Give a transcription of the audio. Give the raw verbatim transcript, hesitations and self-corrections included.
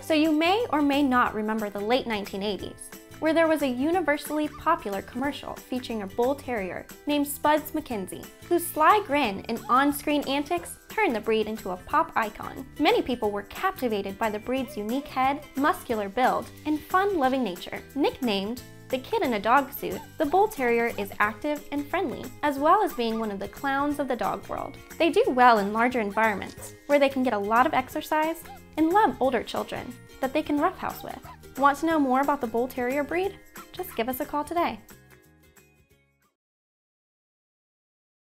So you may or may not remember the late nineteen eighties, where there was a universally popular commercial featuring a Bull Terrier named Spuds McKenzie, whose sly grin and on-screen antics turned the breed into a pop icon. Many people were captivated by the breed's unique head, muscular build, and fun-loving nature. Nicknamed the kid in a dog suit, the Bull Terrier is active and friendly, as well as being one of the clowns of the dog world. They do well in larger environments, where they can get a lot of exercise and love older children that they can roughhouse with. Want to know more about the Bull Terrier breed? Just give us a call today.